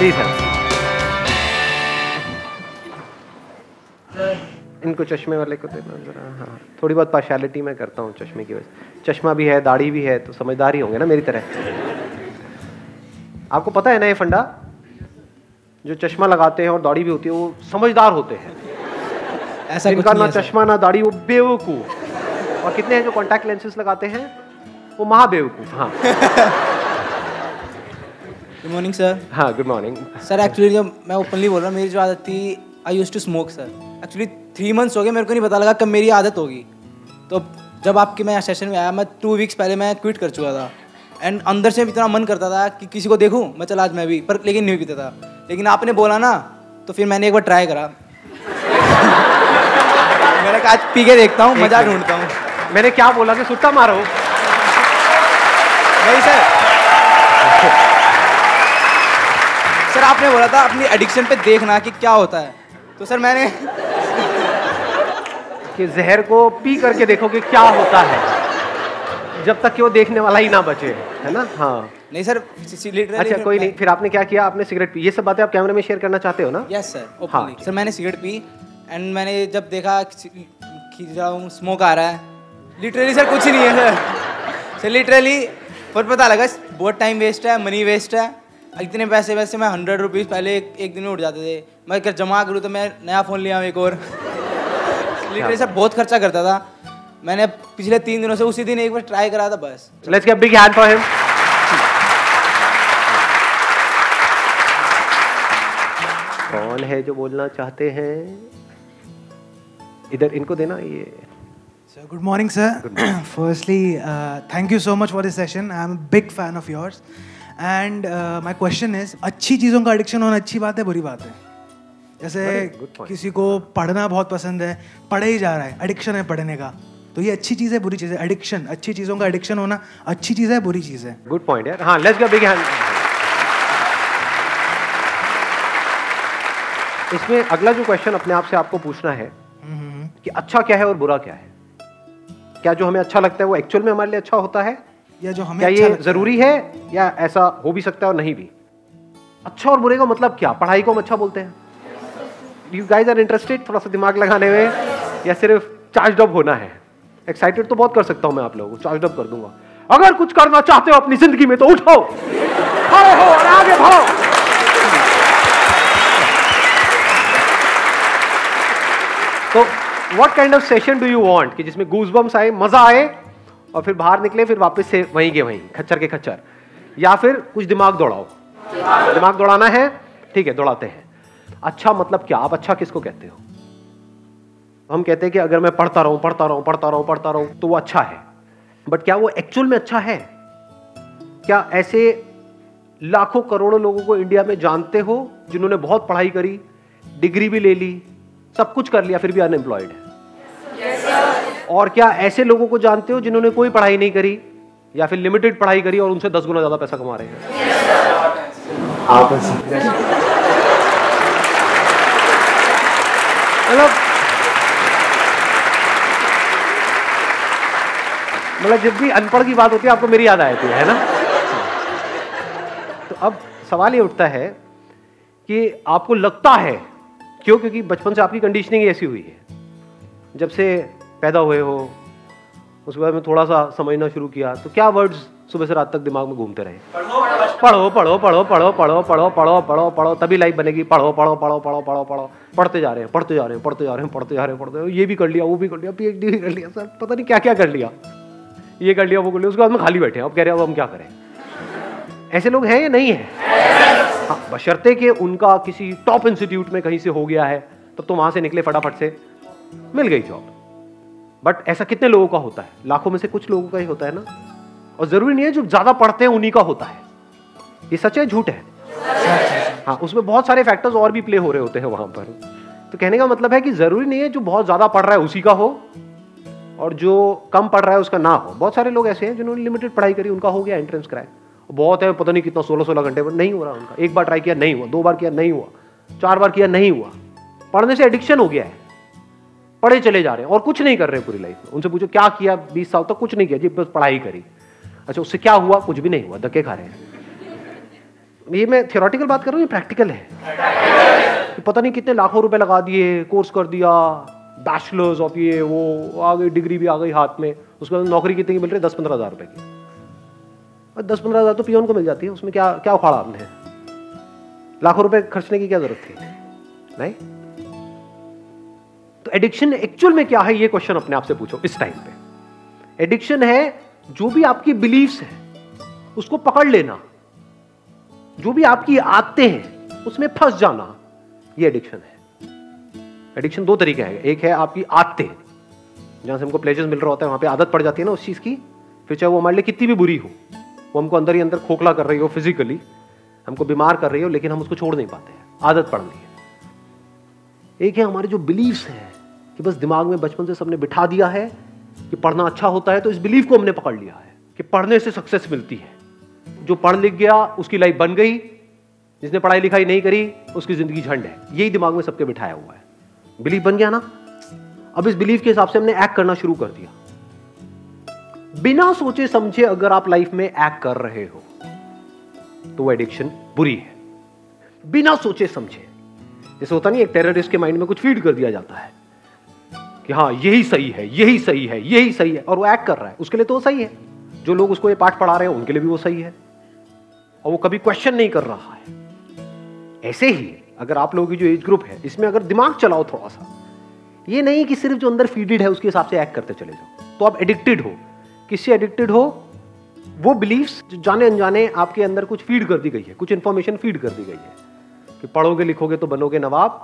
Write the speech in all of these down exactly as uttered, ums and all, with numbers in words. जी sir, इनको चश्मे वाले को देना जरा। हाँ, थोड़ी बहुत पार्शियलिटी मैं करता हूँ चश्मे की वजह। चश्मा भी है, दाढ़ी भी है, तो समझदार ही होंगे ना मेरी तरह। आपको पता है ना, ये फंडा जो चश्मा लगाते हैं और दाढ़ी भी होती है वो समझदार होते हैं। ऐसा इनका ना चश्मा ना दाढ़ी, वो बेवकूफ। और कितने हैं जो कॉन्टैक्ट लेंसेस लगाते हैं, वो महाबेवकूफ। हाँ गुड मॉर्निंग सर। हाँ गुड मॉर्निंग सर। एक्चुअली जब मैं ओपनली बोल रहा हूँ, मेरी जो आदत थी, I use to smoke sir. Actually three months हो गए, मेरे को नहीं पता लगा कब मेरी आदत होगी। तो जब आपके मैं सेशन में आया, मैं टू वीक्स पहले मैं क्विट कर चुका था। एंड अंदर से इतना मन करता था कि किसी को देखूँ मैं, चल आज मैं भी, पर लेकिन नहीं पीता था। लेकिन आपने बोला ना, तो फिर मैंने एक बार ट्राई करा। मैंने कहा आज पी के देखता हूँ, मजा ढूंढता हूँ। मैंने क्या बोला कि सुट्टा मारो। नहीं सर, सर आपने बोला था अपनी एडिक्शन पे देखना कि क्या होता है। तो सर मैंने कि जहर को पी करके देखो कि क्या होता है, जब तक कि वो देखने वाला ही ना बचे, है ना। हाँ नहीं सर, लिटरली। अच्छा कोई नहीं, फिर आपने क्या किया, आपने सिगरेट पी। ये सब बातें आप कैमरे में शेयर करना चाहते हो ना? Yes sir. हाँ सर, मैंने सिगरेट पी एंड मैंने जब देखा खींच रहा हूँ, स्मोक आ रहा है। लिटरली सर कुछ ही नहीं है सर, सर लिटरली। पर पता लगा बहुत टाइम वेस्ट है, मनी वेस्ट है। इतने पैसे वैसे मैं हंड्रेड रुपीज़ पहले एक, एक दिन में उठ जाते थे। मैं अगर जमा करूँ तो मैं नया फ़ोन लिया हूँ एक और। लिटरली सर बहुत खर्चा करता था। मैंने पिछले तीन दिनों से उसी दिन एक बार ट्राई करा था बस। Let's get big hand for him. कौन है जो बोलना चाहते हैं? इधर इनको देना ये। Sir good morning sir. Firstly thank you so much for this session. I am big fan of yours and my question is, अच्छी चीज़ों का एडिक्शन होना अच्छी बात है, बुरी बात है? जैसे किसी को पढ़ना बहुत पसंद है, पढ़े ही जा रहा है, एडिक्शन है पढ़ने का, तो ये अच्छी चीज़ है बुरी चीज़ है? एडिक्शन, अच्छी चीज़ों का एडिक्शन होना अच्छी चीज़ है, बुरी चीज़ है? गुड पॉइंट है। हाँ लेट्स गेट बिग हैंड। इसमें अगला जो क्वेश्चन अपने आप से आपको पूछना है कि अच्छा क्या है और बुरा क्या है? क्या जो हमें अच्छा लगता है वो एक्चुअल में हमारे लिए अच्छा होता है, या जो हमें क्या अच्छा ये जरूरी है, या ऐसा हो भी सकता है और नहीं भी? अच्छा और बुरे का मतलब क्या? पढ़ाई को हम अच्छा बोलते हैं। You guys are interested? थोड़ा सा दिमाग लगाने में, या सिर्फ चार्ज अप होना है? एक्साइटेड तो बहुत कर सकता हूँ मैं आप लोगों को, चार्ज अप कर दूंगा। अगर कुछ करना चाहते हो अपनी जिंदगी में तो उठो, खड़े हो और आगे बढ़ो। तो what kind of session do you want कि जिसमें गूजबम्स आए, मजा आए, और फिर बाहर निकले, फिर वापस से वहीं के वहीं खच्चर के खच्चर, या फिर कुछ दिमाग दौड़ाओ? दिमाग दौड़ाना है, ठीक है दौड़ाते हैं। अच्छा मतलब क्या, आप अच्छा किसको कहते हो? हम कहते हैं कि अगर मैं पढ़ता रहूं पढ़ता रहूं पढ़ता रहूं पढ़ता रहूं तो वो अच्छा है, बट क्या वो एक्चुअल में अच्छा है? क्या ऐसे लाखों करोड़ों लोगों को इंडिया में जानते हो जिन्होंने बहुत पढ़ाई करी, डिग्री भी ले ली, सब कुछ कर लिया, फिर भी अनएम्प्लॉयड है? yes, sir. और क्या ऐसे लोगों को जानते हो जिन्होंने कोई पढ़ाई नहीं करी, या फिर लिमिटेड पढ़ाई करी और उनसे दस गुना ज्यादा पैसा कमा रहे हैं? yes, आप मतलब मतलब जब भी अनपढ़ की बात होती है आपको मेरी याद आती है, है ना। तो अब सवाल ये उठता है कि आपको लगता है क्यों? क्योंकि बचपन से आपकी कंडीशनिंग ऐसी हुई है, जब से पैदा हुए हो उसके बाद में थोड़ा सा समझना शुरू किया, तो क्या वर्ड्स सुबह से रात तक दिमाग में घूमते रहे? पढ़ो पढ़ो पढ़ो पढ़ो पढ़ो पढ़ो पढ़ो पढ़ो पढ़ो तभी लाइफ बनेगी, पढ़ो पढ़ो पढ़ो पढ़ो पढ़ो पढ़ो पढ़ते जा रहे हैं पढ़ते जा रहे हैं पढ़ते जा रहे हैं पढ़ते जा रहे हैं पढ़ते ये भी कर लिया, वो भी कर लिया, पीएचडी भी कर लिया, सर पता नहीं क्या क्या कर लिया, ये कर लिया, वो कर लिया, उसके बाद में खाली बैठे। अब कह रहे हो अब हम क्या करें? ऐसे लोग हैं या नहीं है? हाँ, बशर्ते कि उनका किसी टॉप इंस्टीट्यूट में कहीं से हो गया है, तब तो वहां से निकले फटाफट से मिल गई जॉब। बट ऐसा कितने लोगों का होता है? लाखों में से कुछ लोगों का ही होता है ना। और जरूरी नहीं है जो ज्यादा पढ़ते हैं उन्हीं का होता है। ये सच है झूठ है? हाँ, उसमें बहुत सारे फैक्टर्स और भी प्ले हो रहे होते हैं वहां पर। तो कहने का मतलब है कि जरूरी नहीं है जो बहुत ज्यादा पढ़ रहा है उसी का हो, और जो कम पढ़ रहा है उसका ना हो। बहुत सारे लोग ऐसे हैं जिन्होंने लिमिटेड पढ़ाई करी, उनका हो गया एंट्रेंस क्रैक, बहुत है पता नहीं कितना, सोलह सोलह घंटे पर नहीं हो रहा उनका। एक बार ट्राई किया नहीं हुआ, दो बार किया नहीं हुआ, चार बार किया नहीं हुआ। पढ़ने से एडिक्शन हो गया है, पढ़े चले जा रहे हैं और कुछ नहीं कर रहे पूरी लाइफ में। उनसे पूछो क्या किया बीस साल तक? तो कुछ नहीं किया जी, बस पढ़ाई करी। अच्छा उससे क्या हुआ? कुछ भी नहीं हुआ, धक्के खा रहे हैं। ये मैं थियोरेटिकल बात कर रहा हूँ, ये प्रैक्टिकल है। पता नहीं कितने लाखों रुपए लगा दिए, कोर्स कर दिया, बैचलर्स ऑफ ये वो आ गई, डिग्री भी आ गई हाथ में, उसके बाद नौकरी कितने की मिल रही है? दस पंद्रह हज़ार रुपये की। और दस पंद्रह हज़ार तो पियोन को मिल जाती है, उसमें क्या क्या उखाड़ा आपने? लाखों रुपए खर्चने की क्या जरूरत थी? नहीं। तो एडिक्शन एक्चुअल में क्या है, ये क्वेश्चन अपने आप से पूछो इस टाइम पे। एडिक्शन है जो भी आपकी बिलीव्स है उसको पकड़ लेना, जो भी आपकी आदतें हैं उसमें फंस जाना, ये एडिक्शन है। एडिक्शन दो तरीके हैं, एक है आपकी आदतें, जहां से हमको प्लेजर मिल रहा होता है वहां पे आदत पड़ जाती है ना उस चीज की, फिर चाहे वो हमारे लिए कितनी भी बुरी हो, वो हमको अंदर ही अंदर खोखला कर रही हो, फिजिकली हमको बीमार कर रही हो, लेकिन हम उसको छोड़ नहीं पाते हैं, आदत पड़ गई है। एक है हमारे जो बिलीव्स हैं कि बस दिमाग में बचपन से सबने बिठा दिया है कि पढ़ना अच्छा होता है, तो इस बिलीव को हमने पकड़ लिया है कि पढ़ने से सक्सेस मिलती है, जो पढ़ लिख गया उसकी लाइफ बन गई, जिसने पढ़ाई लिखाई नहीं करी उसकी जिंदगी झंड है। यही दिमाग में सबके बिठाया हुआ है, बिलीफ बन गया ना। अब इस बिलीफ के हिसाब से हमने एक्ट करना शुरू कर दिया, बिना सोचे समझे अगर आप लाइफ में एक्ट कर रहे हो तो वो एडिक्शन बुरी है, बिना सोचे समझे। जैसे होता नहीं, एक टेररिस्ट के माइंड में कुछ फीड कर दिया जाता है कि हाँ यही सही है, यही सही है, यही सही है, और वो एक्ट कर रहा है, उसके लिए तो वो सही है, जो लोग उसको ये पाठ पढ़ा रहे हैं उनके लिए भी वो सही है, और वो कभी क्वेश्चन नहीं कर रहा है। ऐसे ही अगर आप लोगों की जो एज ग्रुप है इसमें अगर दिमाग चलाओ थोड़ा सा, ये नहीं कि सिर्फ जो अंदर फीडेड है उसके हिसाब से एक्ट करते चले जाओ, तो आप एडिक्टेड हो। किससे एडिक्टेड हो? वो बिलीफ्स जो जाने अनजाने आपके अंदर कुछ फीड कर दी गई है, कुछ इंफॉर्मेशन फीड कर दी गई है कि पढ़ोगे लिखोगे तो बनोगे नवाब,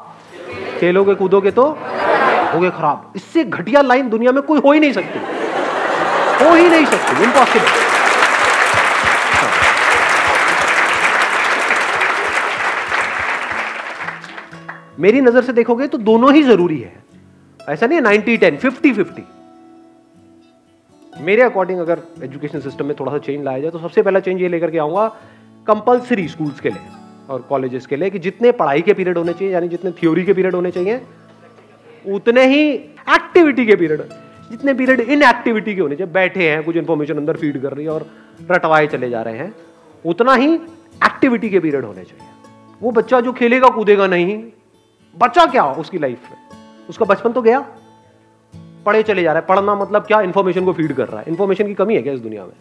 खेलोगे कूदोगे तो होगे खराब। इससे घटिया लाइन दुनिया में कोई हो ही नहीं सकती, हो ही नहीं सकती, इम्पॉसिबल। मेरी नजर से देखोगे तो दोनों ही जरूरी है, ऐसा नहीं है नाइनटी टेन फिफ्टी फिफ्टी। मेरे अकॉर्डिंग अगर एजुकेशन सिस्टम में थोड़ा सा चेंज लाया जाए तो सबसे पहला चेंज ये लेकर के आऊँगा कंपलसरी स्कूल्स के लिए और कॉलेजेस के लिए कि जितने पढ़ाई के पीरियड होने चाहिए, यानी जितने थ्योरी के पीरियड होने चाहिए, उतने ही एक्टिविटी के पीरियड, जितने पीरियड इन एक्टिविटी के होने चाहिए, बैठे हैं कुछ इन्फॉर्मेशन अंदर फीड कर रही है और रटवाए चले जा रहे हैं, उतना ही एक्टिविटी के पीरियड होने चाहिए। वो बच्चा जो खेलेगा कूदेगा नहीं, बच्चा क्या उसकी लाइफ में, उसका बचपन तो गया, पढ़े चले जा रहा है। पढ़ना मतलब क्या? इन्फॉर्मेशन को फीड कर रहा है। इन्फॉर्मेशन की कमी है क्या इस दुनिया में?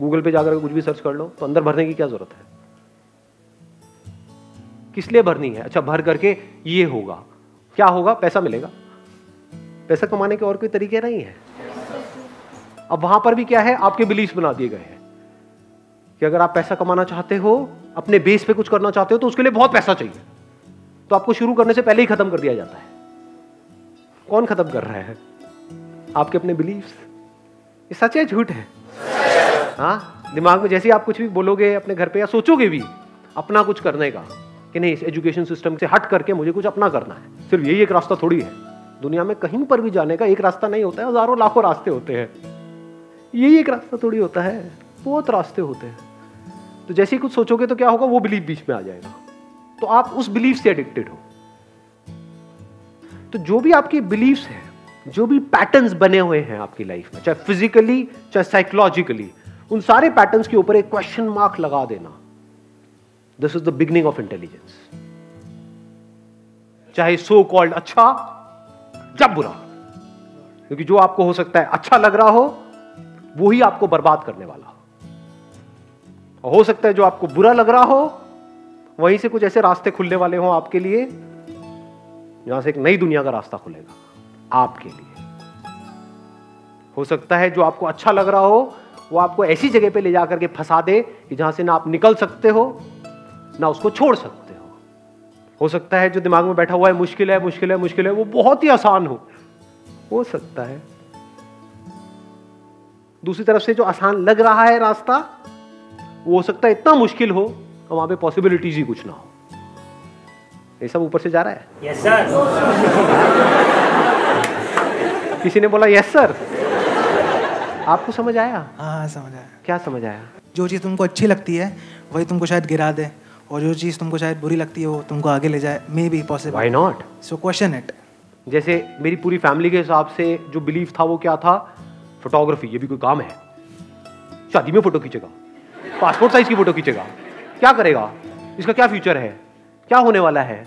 गूगल पे जाकर कुछ भी सर्च कर लो, तो अंदर भरने की क्या जरूरत है? किस लिए भरनी है? अच्छा, भर करके ये होगा, क्या होगा? पैसा मिलेगा। पैसा कमाने के और कोई तरीके नहीं है। अब वहां पर भी क्या है, आपके बिलीफ बना दिए गए हैं कि अगर आप पैसा कमाना चाहते हो, अपने बेस पे कुछ करना चाहते हो, तो उसके लिए बहुत पैसा चाहिए, तो आपको शुरू करने से पहले ही खत्म कर दिया जाता है। कौन खत्म कर रहा है? आपके अपने बिलीव्स। ये सच है झूठ है? हाँ, दिमाग में जैसे ही आप कुछ भी बोलोगे अपने घर पे या सोचोगे भी अपना कुछ करने का कि नहीं, इस एजुकेशन सिस्टम से हट करके मुझे कुछ अपना करना है, सिर्फ यही एक रास्ता थोड़ी है। दुनिया में कहीं पर भी जाने का एक रास्ता नहीं होता है, हजारों लाखों रास्ते होते हैं, यही एक रास्ता थोड़ी होता है, बहुत रास्ते होते हैं। तो जैसे ही कुछ सोचोगे तो क्या होगा, वो बिलीफ बीच में आ जाएगा, तो आप उस बिलीफ से एडिक्टेड हो। तो जो भी आपकी बिलीव्स हैं, जो भी पैटर्न्स बने हुए हैं आपकी लाइफ में, चाहे फिजिकली चाहे साइकोलॉजिकली, उन सारे पैटर्न्स के ऊपर एक क्वेश्चन मार्क लगा देना, this is the beginning of intelligence. चाहे सो कॉल्ड अच्छा या बुरा, क्योंकि जो आपको हो सकता है अच्छा लग रहा हो वो ही आपको बर्बाद करने वाला हो, और हो सकता है जो आपको बुरा लग रहा हो वहीं से कुछ ऐसे रास्ते खुलने वाले हों आपके लिए, जहां से एक नई दुनिया का रास्ता खुलेगा आपके लिए। हो सकता है जो आपको अच्छा लग रहा हो वो आपको ऐसी जगह पे ले जाकर के फंसा दे कि जहां से ना आप निकल सकते हो ना उसको छोड़ सकते हो। हो सकता है जो दिमाग में बैठा हुआ है मुश्किल है मुश्किल है मुश्किल है, वो बहुत ही आसान हो हो सकता है। दूसरी तरफ से जो आसान लग रहा है रास्ता, वो हो सकता है इतना मुश्किल हो और वहां पर पॉसिबिलिटीज ही कुछ ना हो। ये सब ऊपर से जा रहा है। yes, sir. किसी ने बोला यस सर। आपको समझ आया? हाँ समझ आया। क्या समझ आया? जो चीज़ तुमको अच्छी लगती है वही तुमको शायद गिरा दे, और जो चीज़ तुमको शायद बुरी लगती है वो तुमको आगे ले जाए। May be possible, why not? So question it. जैसे मेरी पूरी फैमिली के हिसाब से जो बिलीफ था वो क्या था? फोटोग्राफी, ये भी कोई काम है? शादी में फोटो खींचेगा, पासपोर्ट साइज की फोटो खींचेगा, क्या करेगा? इसका क्या फ्यूचर है, क्या होने वाला है।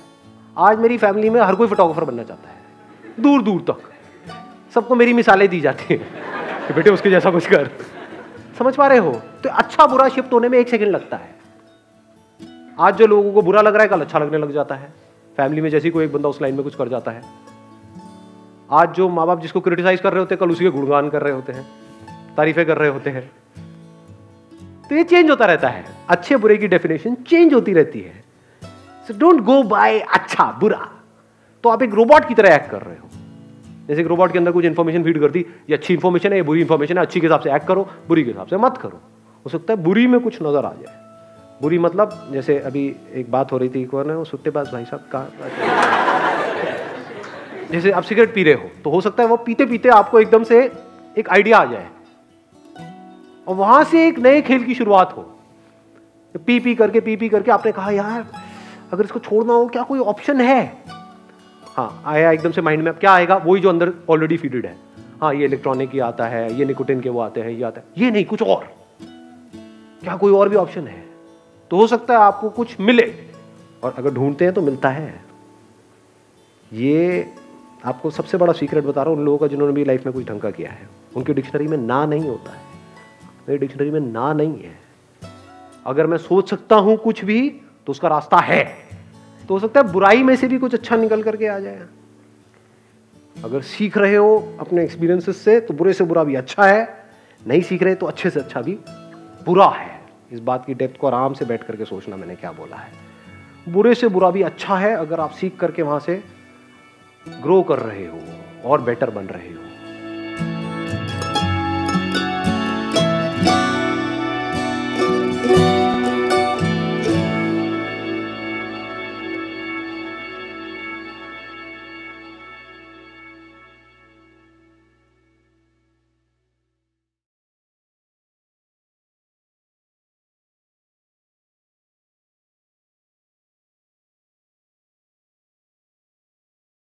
आज मेरी फैमिली में हर कोई फोटोग्राफर बनना चाहता है, दूर दूर तक सबको मेरी मिसालें दी जाती हैं कि बेटे उसके जैसा कुछ कर। समझ पा रहे हो, तो अच्छा बुरा शिफ्ट होने में एक सेकंड लगता है। आज जो लोगों को बुरा लग रहा है कल अच्छा लगने लग जाता है। फैमिली में जैसे कोई एक बंदा उस लाइन में कुछ कर जाता है, आज जो माँ बाप जिसको क्रिटिसाइज कर रहे होते हैं कल उसी के गुणगान कर रहे होते हैं, तारीफें कर रहे होते हैं। तो ये चेंज होता रहता है, अच्छे बुरे की डेफिनेशन चेंज होती रहती है। सो डोंट गो बाय अच्छा बुरा। तो आप एक रोबोट की तरह एक्ट कर रहे हो, जैसे एक रोबोट के अंदर कुछ इन्फॉर्मेशन फीड कर दी, ये अच्छी इन्फॉर्मेशन है ये बुरी इन्फॉर्मेशन है, अच्छी के हिसाब से एक्ट करो बुरी के हिसाब से मत करो। हो सकता है बुरी में कुछ नजर आ जाए, बुरी मतलब जैसे अभी एक बात हो रही थी, कौन है वो सुट्टेबाज भाई साहब का, जैसे आप सिगरेट पी रहे हो तो हो सकता है वो पीते पीते आपको एकदम से एक आइडिया आ जाए और वहां से एक नए खेल की शुरुआत हो। पी पी करके पी पी करके आपने कहा यार अगर इसको छोड़ना हो क्या कोई ऑप्शन है। हाँ आया एकदम से माइंड में, अब क्या आएगा, वही जो अंदर ऑलरेडी फीडेड है। हाँ ये इलेक्ट्रॉनिक ही आता है, ये निकोटिन के वो आते हैं, ये आता है, ये नहीं कुछ और, क्या कोई और भी ऑप्शन है। तो हो सकता है आपको कुछ मिले, और अगर ढूंढते हैं तो मिलता है। ये आपको सबसे बड़ा सीक्रेट बता रहा हूँ उन लोगों का जिन्होंने भी लाइफ में कुछ ढंग का किया है। उनकी डिक्शनरी में ना नहीं होता है, मेरी डिक्शनरी में ना नहीं है। अगर मैं सोच सकता हूं कुछ भी तो उसका रास्ता है। तो हो सकता है बुराई में से भी कुछ अच्छा निकल करके आ जाए। अगर सीख रहे हो अपने एक्सपीरियंसेस से तो बुरे से बुरा भी अच्छा है, नहीं सीख रहे तो अच्छे से अच्छा भी बुरा है। इस बात की डेप्थ को आराम से बैठ करके सोचना मैंने क्या बोला है। बुरे से बुरा भी अच्छा है अगर आप सीख करके वहां से ग्रो कर रहे हो और बेटर बन रहे हो।